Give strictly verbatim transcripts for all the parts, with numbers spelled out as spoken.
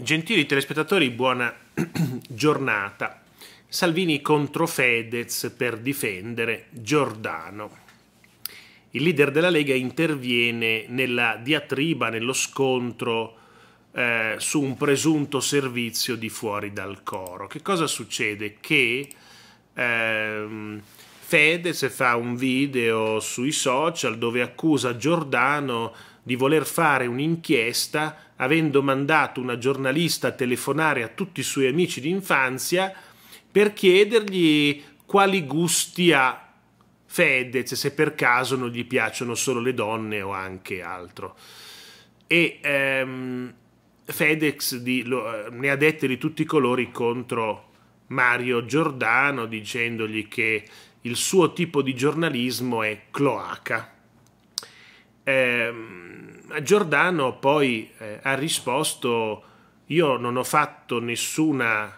Gentili telespettatori, buona giornata. Salvini contro Fedez per difendere Giordano. Il leader della Lega interviene nella diatriba, nello scontro eh, su un presunto servizio di Fuori dal Coro. Che cosa succede? Che ehm, Fedez fa un video sui social dove accusa Giordano di voler fare un'inchiesta, avendo mandato una giornalista a telefonare a tutti i suoi amici d'infanzia per chiedergli quali gusti ha Fedez, se per caso non gli piacciono solo le donne o anche altro. E ehm, Fedez di, lo, ne ha dette di tutti i colori contro Mario Giordano, dicendogli che il suo tipo di giornalismo è cloaca. Ehm, Giordano poi eh, ha risposto: io non ho fatto nessuna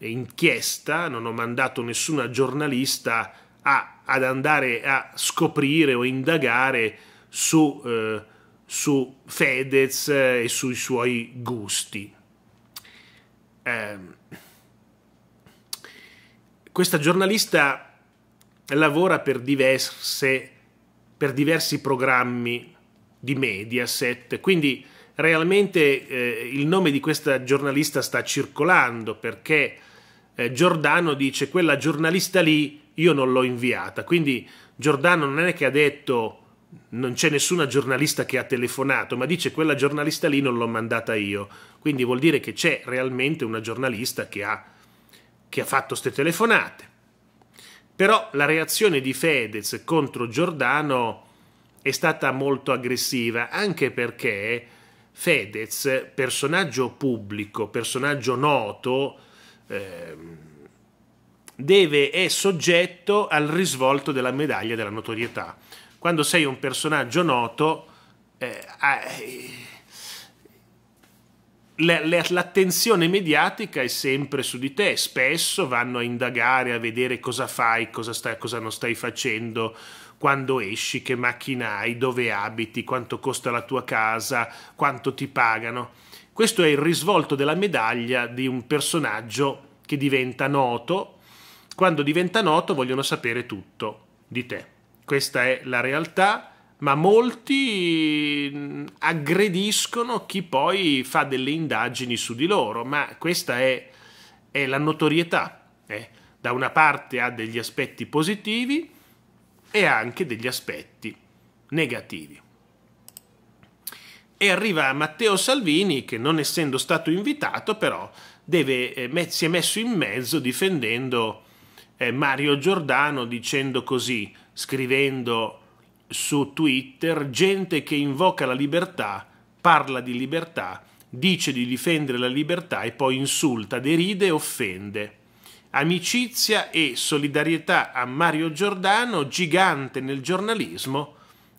inchiesta, non ho mandato nessuna giornalista a ad andare a scoprire o indagare su, eh, su Fedez e sui suoi gusti. Eh, questa giornalista lavora per, diverse, per diversi programmi di Mediaset, quindi realmente eh, il nome di questa giornalista sta circolando, perché eh, Giordano dice: quella giornalista lì io non l'ho inviata. Quindi Giordano non è che ha detto non c'è nessuna giornalista che ha telefonato, ma dice quella giornalista lì non l'ho mandata io. Quindi vuol dire che c'è realmente una giornalista che ha, che ha fatto ste telefonate. Però la reazione di Fedez contro Giordano è stata molto aggressiva, anche perché Fedez, personaggio pubblico, personaggio noto, ehm, deve è soggetto al risvolto della medaglia della notorietà. Quando sei un personaggio noto, eh, eh, l'attenzione mediatica è sempre su di te. Spesso vanno a indagare, a vedere cosa fai, cosa, stai, cosa non stai facendo, quando esci, che macchina hai, dove abiti, quanto costa la tua casa, quanto ti pagano. Questo è il risvolto della medaglia di un personaggio che diventa noto. Quando diventa noto vogliono sapere tutto di te. Questa è la realtà, ma molti aggrediscono chi poi fa delle indagini su di loro, ma questa è, è la notorietà. Eh. Da una parte ha degli aspetti positivi e anche degli aspetti negativi. E arriva Matteo Salvini, che non essendo stato invitato però deve, eh, si è messo in mezzo difendendo Mario Giordano, dicendo così, scrivendo su Twitter: gente che invoca la libertà, parla di libertà, dice di difendere la libertà e poi insulta, deride e offende. Amicizia e solidarietà a Mario Giordano, gigante nel giornalismo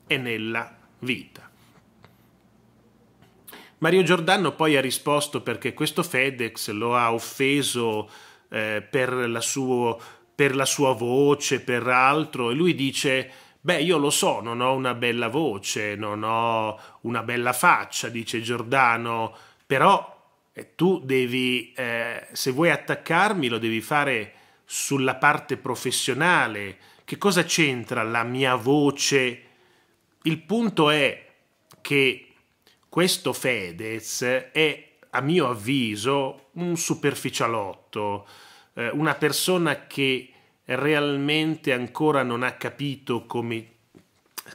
e nella vita. Mario Giordano poi ha risposto perché questo Fedez lo ha offeso eh, per la sua... per la sua voce, per altro, e lui dice: beh, io lo so, non ho una bella voce, non ho una bella faccia, dice Giordano, però eh, tu devi, eh, se vuoi attaccarmi lo devi fare sulla parte professionale. Che cosa c'entra la mia voce? Il punto è che questo Fedez è, a mio avviso, un superficialotto, eh, una persona che realmente ancora non ha capito come,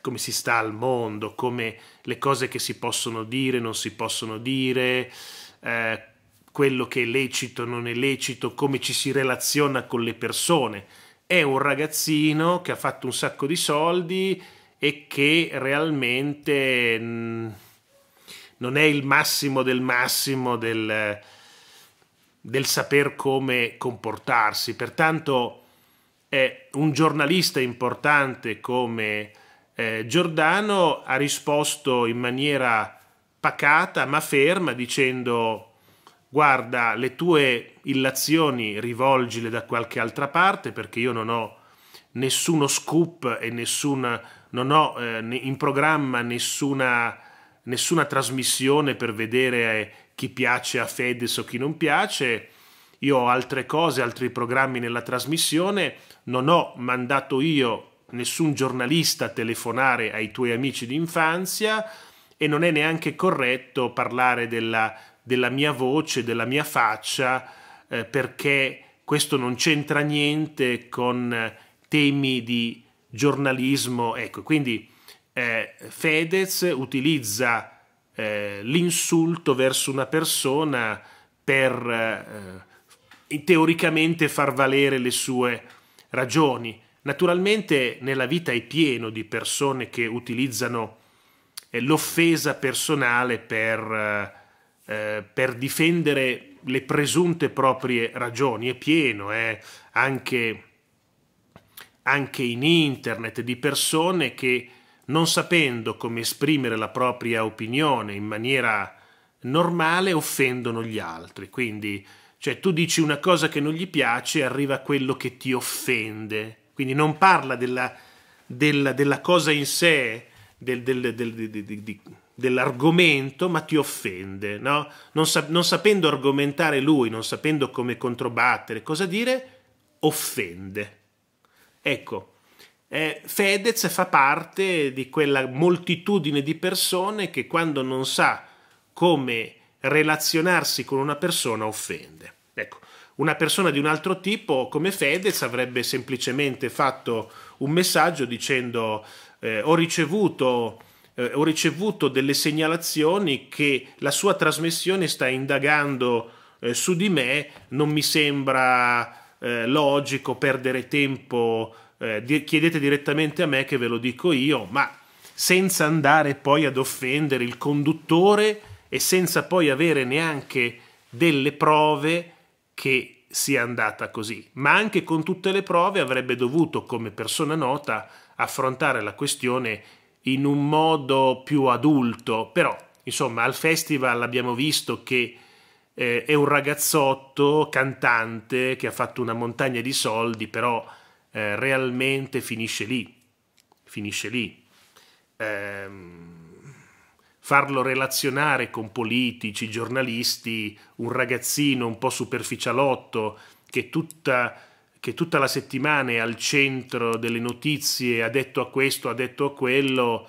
come si sta al mondo, come le cose che si possono dire, non si possono dire, eh, quello che è lecito, non è lecito, come ci si relaziona con le persone. È un ragazzino che ha fatto un sacco di soldi e che realmente mh, non è il massimo del massimo del, del saper come comportarsi. Pertanto Eh, un giornalista importante come eh, Giordano ha risposto in maniera pacata ma ferma, dicendo: guarda, le tue illazioni rivolgile da qualche altra parte, perché io non ho nessuno scoop e nessuna, non ho eh, in programma nessuna, nessuna trasmissione per vedere eh, chi piace a Fedez o chi non piace. Io ho altre cose, altri programmi nella trasmissione, non ho mandato io nessun giornalista a telefonare ai tuoi amici d'infanzia e non è neanche corretto parlare della, della mia voce, della mia faccia, eh, perché questo non c'entra niente con temi di giornalismo. Ecco, quindi eh, Fedez utilizza eh, l'insulto verso una persona per eh, teoricamente far valere le sue ragioni. Naturalmente nella vita è pieno di persone che utilizzano eh, l'offesa personale per, eh, per difendere le presunte proprie ragioni. È pieno eh, anche, anche in internet di persone che, non sapendo come esprimere la propria opinione in maniera normale, offendono gli altri. Quindi, cioè, tu dici una cosa che non gli piace, arriva quello che ti offende. Quindi non parla della, della, della cosa in sé, del, del, del, del, dell'argomento, ma ti offende, no? Non, sa, non sapendo argomentare lui, non sapendo come controbattere, cosa dire, offende. Ecco, eh, Fedez fa parte di quella moltitudine di persone che quando non sa come relazionarsi con una persona offende. Ecco. Una persona di un altro tipo come Fedez avrebbe semplicemente fatto un messaggio dicendo eh, ho, ricevuto, eh, ho ricevuto delle segnalazioni che la sua trasmissione sta indagando eh, su di me, non mi sembra eh, logico perdere tempo, eh, di- chiedete direttamente a me che ve lo dico io, ma senza andare poi ad offendere il conduttore e senza poi avere neanche delle prove che sia andata così, ma anche con tutte le prove avrebbe dovuto, come persona nota, affrontare la questione in un modo più adulto. Però, insomma, al festival abbiamo visto che eh, è un ragazzotto cantante che ha fatto una montagna di soldi, però eh, realmente finisce lì, finisce lì. Ehm... Farlo relazionare con politici, giornalisti, un ragazzino un po' superficialotto che tutta, che tutta la settimana è al centro delle notizie, ha detto a questo, ha detto a quello,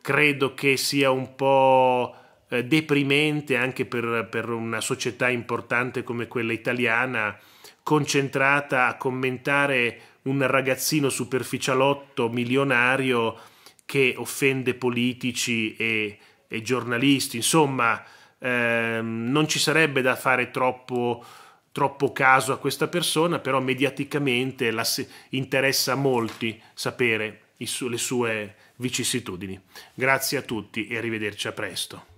credo che sia un po' deprimente anche per, per una società importante come quella italiana, concentrata a commentare un ragazzino superficialotto, milionario, che offende politici e, e giornalisti. Insomma, ehm, non ci sarebbe da fare troppo, troppo caso a questa persona, però mediaticamente la, interessa a molti sapere i su, le sue vicissitudini. Grazie a tutti e arrivederci a presto.